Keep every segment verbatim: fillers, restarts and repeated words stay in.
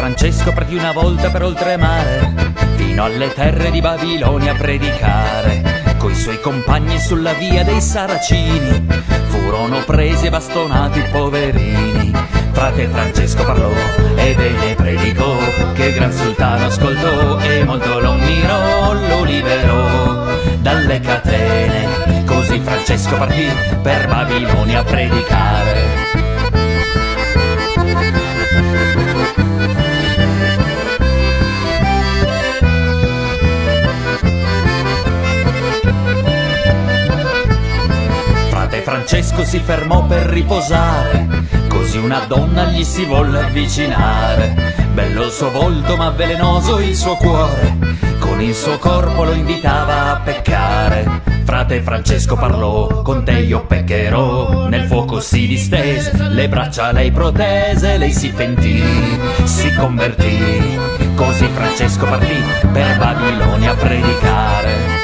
Francesco partì una volta per oltremare, fino alle terre di Babilonia a predicare. Coi suoi compagni sulla via dei Saraceni furono presi e bastonati poverini. Frate Francesco parlò e bene predicò, che il gran sultano ascoltò e molto lo mirò. Lo liberò dalle catene, così Francesco partì per Babilonia a predicare. Francesco si fermò per riposare, così una donna gli si volle avvicinare. Bello il suo volto ma velenoso il suo cuore, con il suo corpo lo invitava a peccare. Frate Francesco parlò, con te io peccherò. Nel fuoco si distese, le braccia lei protese. Lei si pentì, si convertì, così Francesco partì per Babilonia a predicare.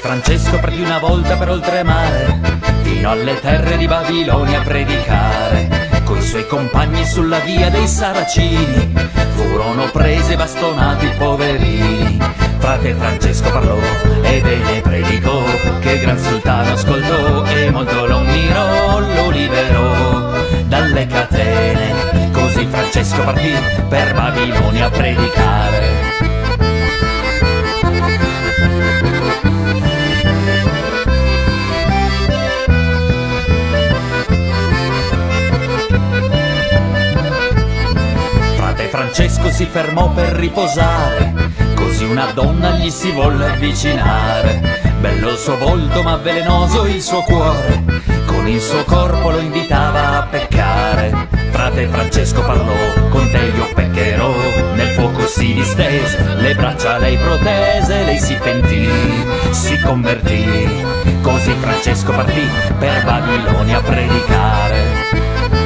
Francesco partì una volta per oltremare, fino alle terre di Babilonia a predicare. Coi suoi compagni sulla via dei Saraceni furono presi e bastonati poverini. Frate Francesco parlò e bene predicò, che il gran sultano ascoltò e molto lo mirò. Lo liberò dalle catene, così Francesco partì per Babilonia a predicare. Francesco si fermò per riposare, così una donna gli si volle avvicinare. Bello il suo volto ma velenoso il suo cuore, con il suo corpo lo invitava a peccare. Frate Francesco parlò, con te io peccherò. Nel fuoco si distese, le braccia lei protese. Lei si pentì, si convertì, così Francesco partì per Babilonia a predicare.